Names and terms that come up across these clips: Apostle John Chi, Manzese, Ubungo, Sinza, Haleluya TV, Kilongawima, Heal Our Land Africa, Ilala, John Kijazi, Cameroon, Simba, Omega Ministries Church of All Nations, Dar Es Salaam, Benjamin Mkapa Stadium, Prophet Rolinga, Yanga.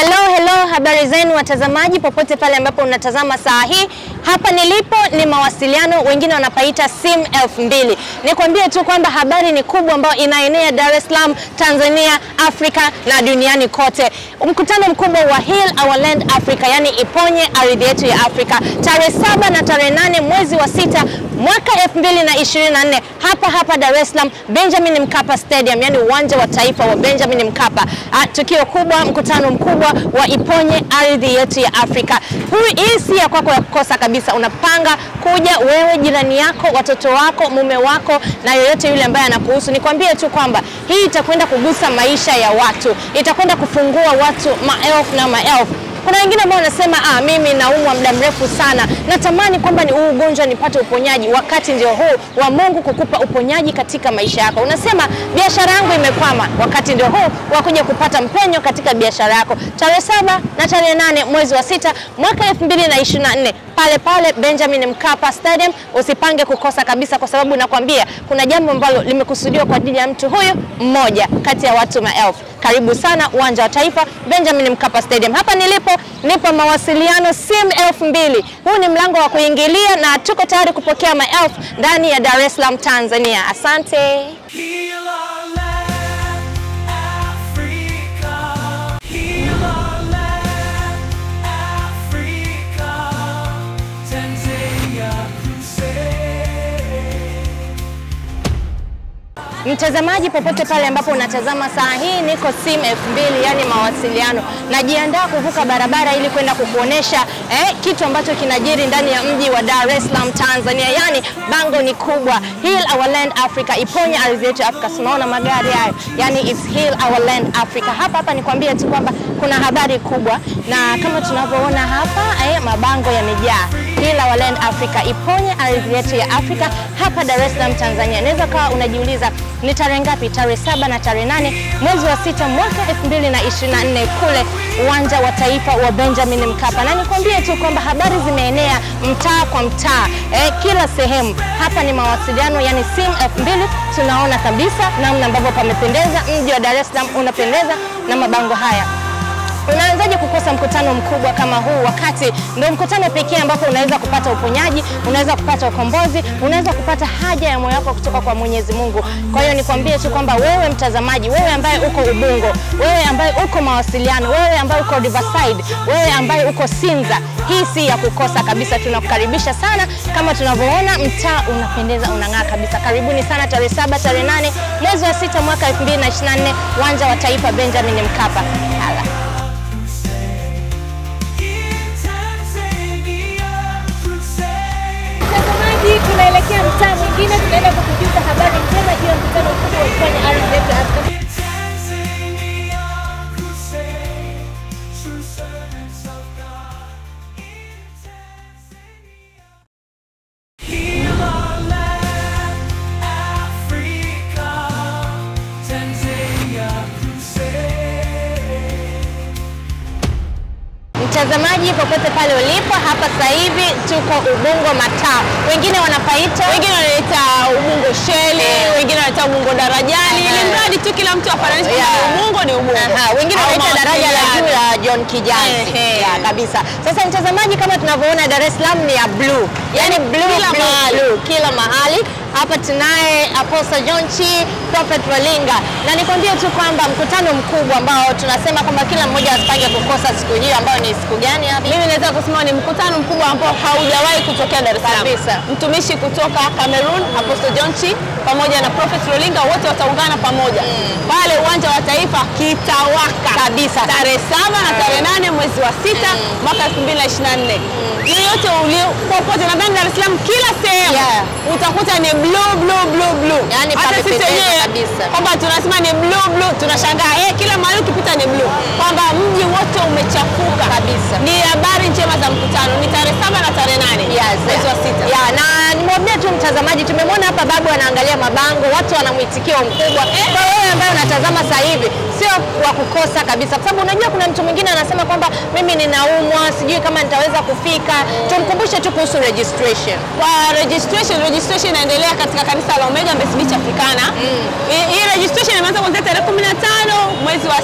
Hello, habari zenu watazamaji popote pale ambapo unatazama saa hii. Hapa nilipo ni mawasiliano, wengine wanapaita sim 2000. Nikwambie tu kwamba habari ni kubwa ambayo inaenea Dar es Salaam, Tanzania, Afrika na duniani kote. Mkutano mkubwa wa Heal Our Land Africa, yani iponye ardhi yetu ya Afrika, tarehe 7 na tarehe 8 mwezi wa 6 mwaka 2024 hapa Dar es Salaam, Benjamin Mkapa Stadium, yani uwanja wa taifa wa Benjamin Mkapa. Tukio kubwa, mkutano mkubwa wa iponye ardhi yetu ya Afrika. Hii si ya kwako ya kukosa kabisa. Unapanga kuja wewe, jirani yako, watoto wako, mume wako na yoyote yule ambaye anakuhusu. Nikwambie tu kwamba hii itakwenda kugusa maisha ya watu. Itakwenda kufungua watu maelfu na maelfu. Kuna wengine ambao wanasema mimi naumwa muda mrefu sana, natamani kwamba ni huu ugonjwa nipate uponyaji. Wakati ndio huu wa Mungu kukupa uponyaji katika maisha yako. Unasema biashara yangu imekwama, wakati ndio huu wa kuja kupata mpenyo katika biashara yako. Tarehe 7 na tarehe 8 mwezi wa 6 mwaka 2024 pale Benjamin Mkapa Stadium. Usipange kukosa kabisa, kwa sababu nakwambia kuna jambo ambalo limekusudiwa kwa ajili ya mtu huyu mmoja kati ya watu maelfu. Karibu sana uwanja wa taifa Benjamin Mkapa Stadium. Hapa nipo mawasiliano sim 2000. Huu ni mlango wa kuingilia na tuko tayari kupokea maelfu ndani ya Dar es Salaam, Tanzania. Asante. Heal our land, Africa. Heal our land, Africa. Tanzania crusade. Mtazamaji popote pale ambapo unatazama saa hii, niko sim 2000, yani mawasiliano. Najiandaa kuvuka barabara ili kwenda kukuonesha kitu ambacho kinajiri ndani ya mji wa Dar es Salaam, Tanzania. Yani bango ni kubwa, Heal Our Land Africa, iponya ardhi yetu Afrika. Tunaona magari hayo, yani it's Heal Our Land Africa. Hapa nikwambia tu kwamba kuna habari kubwa, na kama tunavyoona hapa mabango yamejaa. Heal Our Land Africa, iponya ardhi yetu ya Afrika hapa Dar es Salaam, Tanzania. Naweza kawa unajiuliza ni tarehe ngapi? Tarehe 7 na tarehe 8 mwezi wa 6 mwaka 2024 kule uwanja wa taifa wa Benjamin Mkapa. Na nikwambie tu kwamba habari zimeenea mtaa kwa mtaa, kila sehemu. Hapa ni mawasiliano, yani sim 2000. Tunaona kabisa namna ambavyo pamependeza. Mji wa Dar es Salaam unapendeza na mabango haya. Unaanzaje kukosa mkutano mkubwa kama huu, wakati ndio mkutano pekee ambapo unaweza kupata uponyaji, unaweza kupata ukombozi, unaweza kupata haja ya moyo wako kutoka kwa Mwenyezi Mungu. Kwa hiyo nikwambie tu kwamba wewe mtazamaji, wewe ambaye uko Ubungo, wewe ambaye uko mawasiliano, wewe ambaye uko Riverside, wewe ambaye uko Sinza, hii si ya kukosa kabisa. Tunakukaribisha sana. Kama tunavyoona mtaa unapendeza, unang'aa kabisa. Karibuni sana tarehe 7 tarehe 8 mwezi wa 6 mwaka 2024 uwanja wa taifa Benjamin Mkapa. Hala. Tunaelekea mtaa mwingine, tunaenda kukujuza habari njema juu ya mkutano mkubwa wa kufanya ardhi yetu Afrika. Watazamaji popote pale ulipo, hapa sasa hivi tuko Ubungo mataa. Wengine wanapaita, wengine wanaita Ubungo sheli, wengine wanaita Ubungo darajani. Ili mradi tu kila mtu afananishe Ubungo ni Ubungo. Wengine wanaita daraja la juu la John Kijazi. Kabisa. Sasa mtazamaji, kama tunavyoona Dar es Salaam ni ya blue. Yani blue kila mahali. Hapa tunaye Apostle John Chi, Prophet Rolinga. Na nikwambia tu kwamba mkutano mkubwa ambao tunasema kwamba kila mmoja asipange kukosa siku hiyo, ambayo ni siku gani hapa? Mimi naweza kusema ni mkutano mkubwa ambao haujawahi kutokea Dar es Salaam. Mtumishi kutoka Cameroon, Apostle John Chi pamoja na Prophet Rolinga, wote wataungana pamoja pale uwanja wa taifa kitawaka kabisa, tarehe 7 na tarehe 8 mwezi wa 6 mwaka 2024. Yote uliopopote na Dar es Salaam kila sehemu utakuta ni blue. Yani papepepeza kabisa. Kwamba tunasema ni blue, tunashangaa kila mahali ukipita ni blue. Kwamba mji wote umechafuka kabisa. Ni habari njema za mkutano, ni tarehe 7 na tarehe 8 mwezi wa 6. Na nimwambia tu mtazamaji, tumemwona hapa babu anaangalia mabango, watu wanamuitikia mkubwa. Kwa wewe ambaye unatazama sasa hivi, sio wa kukosa kabisa. Kwa sababu unajua kuna mtu mwingine anasema kwamba mimi ninaumwa, sijui kama nitaweza kufika. Tumkumbushe tu kuhusu registration. Kwa registration inaendelea katika kanisa la Omega Ministries Church of All Nations. Hii registration inaanza kuanzia tarehe 15 mwezi wa 5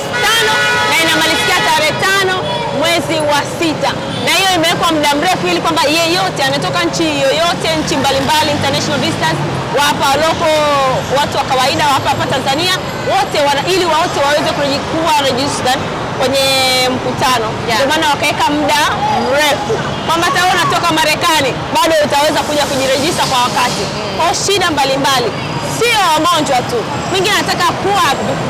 na inamalizika tarehe 5 wa sita. Na hiyo imewekwa muda mrefu ili kwamba yeyote anatoka nchi yoyote, nchi mbalimbali, international visitors, wapa loko, watu wa kawaida hapa Tanzania, wote ili wote waweze kujikuwa registered kwenye mkutano. Yeah. Kwa maana wakaweka muda mrefu. Kama hata wewe unatoka Marekani, bado utaweza kuja kujiregister kwa wakati. Kwa shida mbalimbali. Sio magonjwa tu. Mwingine anataka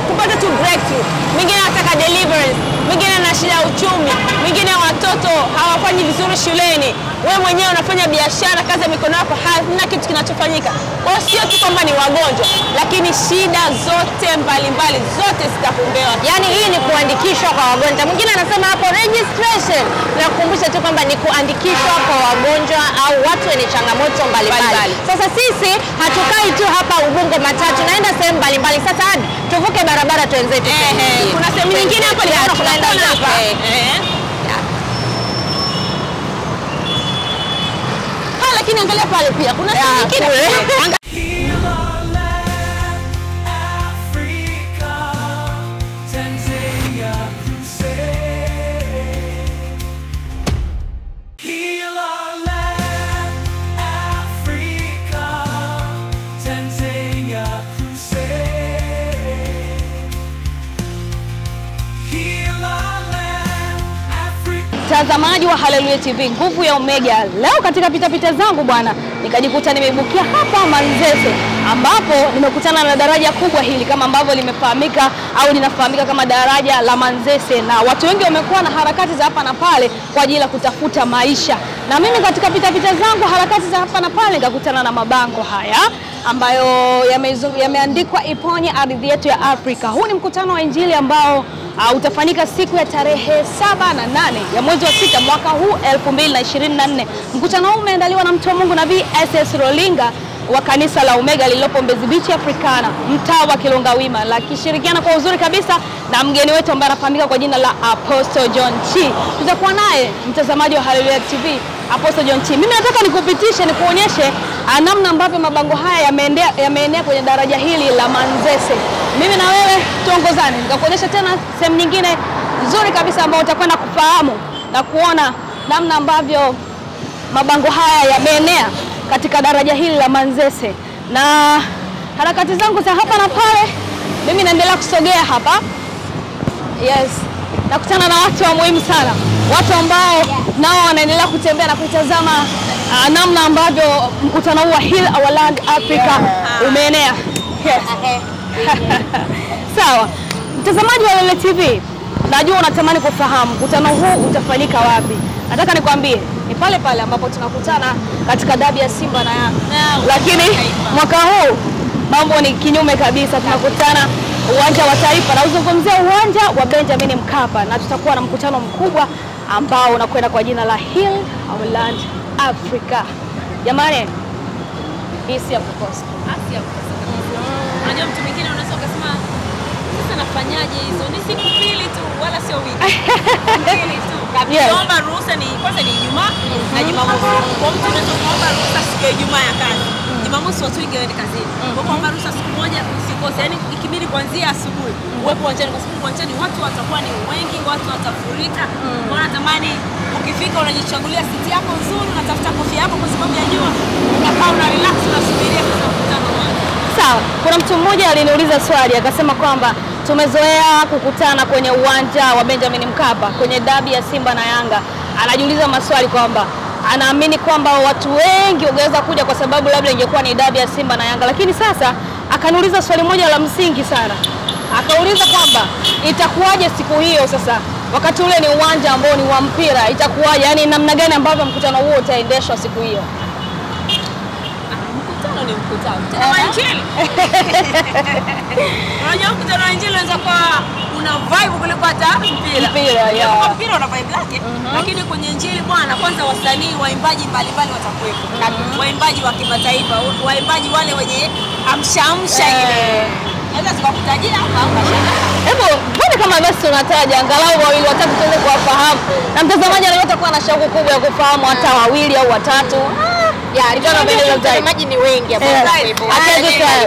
kupata tu breakthrough. Mwingine anataka deliverance. Mwingine ana shida ya uchumi. Mwingine watoto hawafanyi vizuri shuleni. Wewe mwenyewe unafanya biashara, kazi ya mikono yako, hakuna kitu kinachofanyika. Kwa sio tu kwamba ni wagonjwa, lakini shida zote mbalimbali zote zitapombewa. Yaani hii ni kuandikishwa kwa wagonjwa. Mwingine anasema hapo registration. Na kukumbusha tu kwamba ni kuandikishwa kwa wagonjwa au watu wenye changamoto mbalimbali. Sasa sisi hatukai tu hapa Ubungo matatu, naenda sehemu mbalimbali. Sasa hadi tuvuke barabara tuenze tu. Kuna sehemu nyingine hapo leo tunaenda hapa. Lakini angalia pale pia kuna sehemu nyingine. Heal Our Land Africa, Tanzania Crusade. Heal Our Land Africa, Tanzania Crusade. Heal Our Land Africa. Mtazamaji wa Haleluya TV, nguvu ya Omega, leo katika pita zangu bwana nikajikuta nimeibukia hapa Manzese, ambapo nimekutana na daraja kubwa hili kama ambavyo limefahamika au linafahamika kama daraja la Manzese, na watu wengi wamekuwa na harakati za hapa na pale kwa ajili ya kutafuta maisha. Na mimi katika pita zangu harakati za hapa na pale nikakutana na mabango haya ambayo yameandikwa iponye ardhi yetu ya Afrika. Huu ni mkutano wa injili ambao utafanyika siku ya tarehe 7 na 8 ya mwezi wa 6 mwaka huu 2024. Mkutano huu umeandaliwa na mtu wa Mungu nabii SS Rolinga wa kanisa la Omega lililopo Mbezi Beach Africana, mtaa wa Kilongawima, lakishirikiana kwa uzuri kabisa na mgeni wetu ambaye anafahamika kwa jina la Apostle John Chi. Tutakuwa naye mtazamaji wa Haleluya TV, Apostle John Chi. Mimi nataka nikupitishe nikuonyeshe namna ambavyo mabango haya yameenea kwenye daraja hili la Manzese. Mimi na wewe tuongozane nikakuonyesha tena sehemu nyingine nzuri kabisa ambayo utakwenda kufahamu na kuona namna ambavyo mabango haya yameenea katika daraja hili la Manzese. Na harakati zangu za hapa na pale, mimi naendelea kusogea hapa. Yes, nakutana na watu wa muhimu sana, watu ambao nao wanaendelea kutembea na kutazama namna ambavyo mkutano wa Heal Our Land Africa umeenea. Yes. Sawa, mtazamaji wa Haleluya TV, najua unatamani kufahamu mkutano huu utafanyika wapi. Nataka nikwambie ni pale pale ambapo tunakutana katika dabi ya Simba na Yanga. Lakini mwaka huu mambo ni kinyume kabisa. Tunakutana uwanja wa Taifa, na uzungumzia uwanja wa Benjamin Mkapa, na tutakuwa na mkutano mkubwa ambao unakwenda kwa jina la Heal Our Land Africa. Jamani, hisi ya kukosa. Hisi ya kukosa. Unajua mtu mwingine unaweza ukasema sasa nafanyaje hizo? Ni siku mbili tu wala sio wiki. Mbili tu. Naomba ruhusa ni kwanza ni Ijumaa na Jumamosi. Kwa mtu anaomba ruhusa siku ya Ijumaa ya kazi. Jumamosi watu wengi waende kazini. Kwa mba ruhusa siku moja usikose. Yaani ikibidi kuanzia asubuhi uwepo uwanjani, kwa sababu uwanjani watu watakuwa ni wengi, watu watafurika. Wanatamani ukifika unajichagulia siti yako nzuri, unatafuta kofi yako kwa sababu ya jua. Unakaa una relax na subiria kwa mkutano. Sawa, kuna mtu mmoja aliniuliza swali akasema kwamba tumezoea kukutana kwenye uwanja wa Benjamin Mkapa kwenye dabi ya Simba na Yanga. Anajiuliza maswali kwamba anaamini kwamba watu wengi ungeweza kuja kwa sababu labda ingekuwa ni dabi ya Simba na Yanga. Lakini sasa akaniuliza swali moja la msingi sana. Akauliza kwamba itakuwaje siku hiyo sasa wakati ule ni uwanja ambao ni wa mpira, itakuwaje? Yaani namna gani ambavyo mkutano huo utaendeshwa siku hiyo? Ni mkutano wa injili. Unajua mkutano wa injili unaweza kwa una vibe kule kwa hata mpira. Mpira una vibe yake, lakini kwenye injili bwana kwanza wasanii waimbaji mbalimbali watakuwepo. Waimbaji wa kimataifa, waimbaji wale wenye amshamsha ile. Naweza tukakutajia hapa au kashangaa. Hebu bwana kama basi unataja angalau wawili watatu tuweze kuwafahamu. Na mtazamaji leo atakuwa na shauku kubwa ya kufahamu hata wawili au watatu. Yeah, maji ni wengi hapo.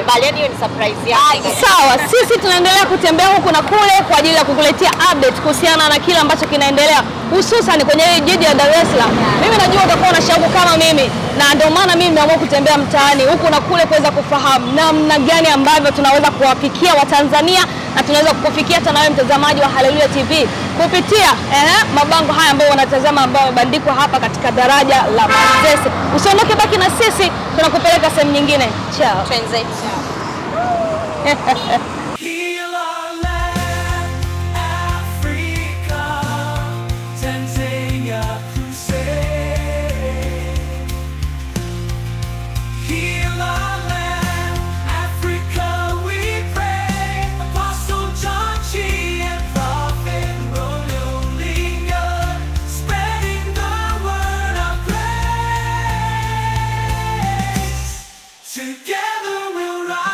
Baleni ni surprise yake. Sawa, sisi tunaendelea kutembea huku na kule kwa ajili ya kukuletea update kuhusiana na kila ambacho kinaendelea hususan kwenye jiji la Dar es Salaam. Mimi najua utakuwa na shauku kama mimi, na ndio maana mimi nimeamua kutembea mtaani huku na kule kuweza kufahamu namna gani ambavyo tunaweza kuwafikia Watanzania na tunaweza kukufikia hata nawe mtazamaji wa Haleluya TV kupitia mabango haya ambayo wanatazama ambao yamebandikwa hapa katika daraja la Manzese. Usiondoke, baki na sisi, tunakupeleka sehemu nyingine. Ciao. Heal Our Land Africa, Tanzania Crusade. Heal Our Land Africa, we pray. Apostle John Chi and Prophet Rolinga, spreading the word of grace. Together we'll rise.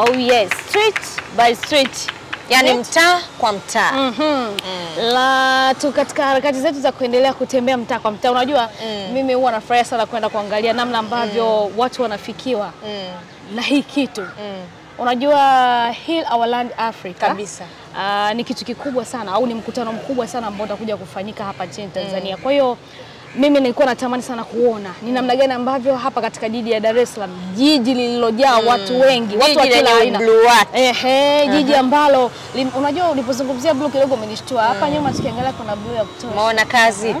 Oh yes, street by street. Yani mtaa kwa mtaa. La tu katika harakati zetu za kuendelea kutembea mtaa kwa mtaa. Unajua mimi huwa nafurahia sana kwenda kuangalia namna ambavyo watu wanafikiwa na hii kitu. Unajua Heal Our Land Africa kabisa. Ni kitu kikubwa sana au ni mkutano mkubwa sana ambao utakuja kufanyika hapa nchini Tanzania. Kwa hiyo mimi nilikuwa natamani sana kuona ni namna gani ambavyo hapa katika jiji ya Dar es Salaam, jiji lililojaa watu wengi, watu wa kila aina. Jiji ambalo unajua ulipozungumzia blue kidogo umenishtua. Hapa nyuma tukiangalia kuna blue ya kutosha. Maona kazi.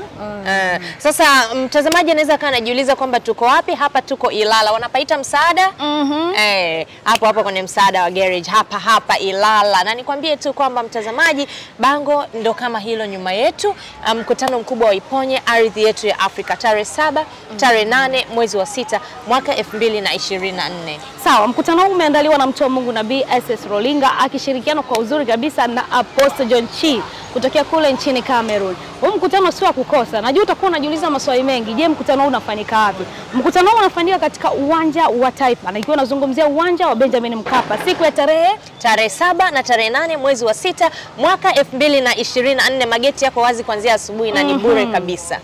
Sasa mtazamaji anaweza kana jiuliza kwamba tuko wapi? Hapa tuko Ilala. Wanapaita msaada? Hapo kwenye msaada wa garage, hapa Ilala. Na nikwambie tu kwamba mtazamaji, bango ndo kama hilo nyuma yetu. Mkutano mkubwa wa Iponye ardhi yetu ya Afrika, tarehe 7, tarehe 8 mwezi wa 6 mwaka 2024. Sawa, mkutano huu umeandaliwa na mtu wa Mungu Nabii SS Rolinga akishirikiana kwa uzuri kabisa na Apostle John Chi kutokea kule nchini Cameroon. Huu mkutano sio kukosa. Najua utakuwa unajiuliza maswali mengi. Je, mkutano huu unafanyika wapi? Mkutano huu unafanyika katika uwanja wa Taifa. Na ikiwa nazungumzia uwanja wa Benjamin Mkapa siku ya tarehe 7 na tarehe 8 mwezi wa 6 mwaka 2024. Mageti yako wazi kuanzia asubuhi na ni bure kabisa.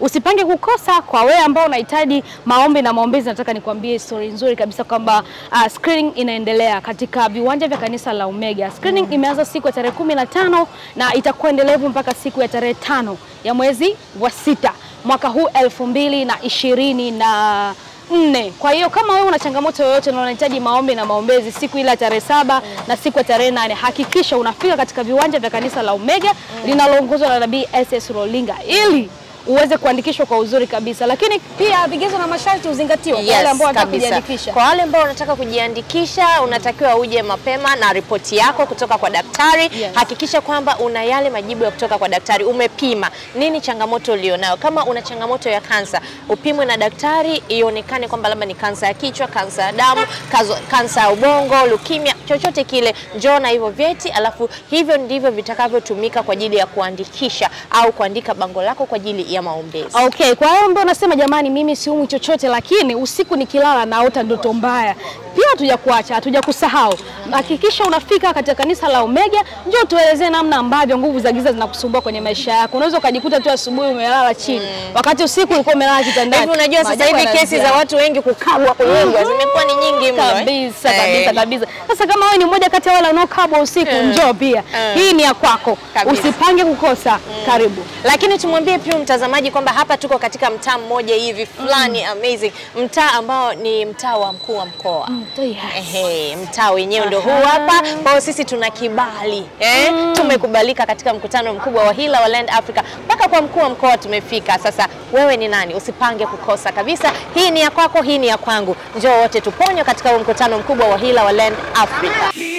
Usipange kukosa. Kwa wewe ambao unahitaji maombi na maombezi, nataka nikwambie story nzuri kabisa kwamba screening inaendelea katika viwanja vya kanisa la Omega. Screening imeanza siku ya tarehe 15 na itakuwa endelevu mpaka siku ya tarehe 5 ya mwezi wa 6 mwaka huu 2024. Kwa hiyo kama wewe una changamoto yoyote na unahitaji maombi na maombezi siku ile tarehe 7 na siku ya tarehe 8, hakikisha unafika katika viwanja vya kanisa la Omega linaloongozwa na Nabii SS Rolinga ili uweze kuandikishwa kwa uzuri kabisa. Lakini pia vigezo na masharti uzingatiwe kwa wale ambao wanataka kujiandikisha. Kwa wale ambao wanataka kujiandikisha, unatakiwa uje mapema na ripoti yako kutoka kwa daktari. Hakikisha kwamba una yale majibu ya kutoka kwa daktari. Umepima nini changamoto ulionayo? Kama una changamoto ya kansa, upimwe na daktari ionekane kwamba labda ni kansa ya kichwa, kansa ya damu, kansa ya ubongo, leukemia, chochote kile. Njoo na hivyo vyeti, alafu hivyo ndivyo vitakavyotumika kwa ajili ya kuandikisha au kuandika bango lako kwa ajili ya maombezi. Kwa hiyo mbona unasema jamani mimi siumwi chochote, lakini usiku nikilala naota ndoto mbaya. Pia hatujakuacha, hatujakusahau. Hakikisha unafika katika kanisa la Omega, njoo tuelezee namna ambavyo nguvu za giza zinakusumbua kwenye maisha yako. Unaweza kujikuta tu asubuhi umelala chini, wakati usiku ulikuwa umelala kitandani. Hivi unajua sasa hivi kesi za watu wengi kukabwa kunyongwa zimekuwa ni nyingi mno. Kabisa. Sasa kama wewe ni mmoja kati ya wale wanaokabwa usiku, njoo pia. Hii ni ya kwako. Usipange kukosa. Karibu. Lakini tumwambie pia mtazamaji kwamba hapa tuko katika mtaa mmoja hivi fulani amazing, mtaa ambao ni mtaa wa mkuu wa mkoa. Mtaa wenyewe ndio huu hapa. Kwa sisi tuna kibali. Tumekubalika katika mkutano mkubwa wa Heal Our Land Africa. Mpaka kwa mkuu wa mkoa tumefika. Sasa wewe ni nani? Usipange kukosa kabisa. Hii ni ya kwako, hii ni ya kwangu. Njoo wote tuponyo katika mkutano mkubwa wa Heal Our Land Africa.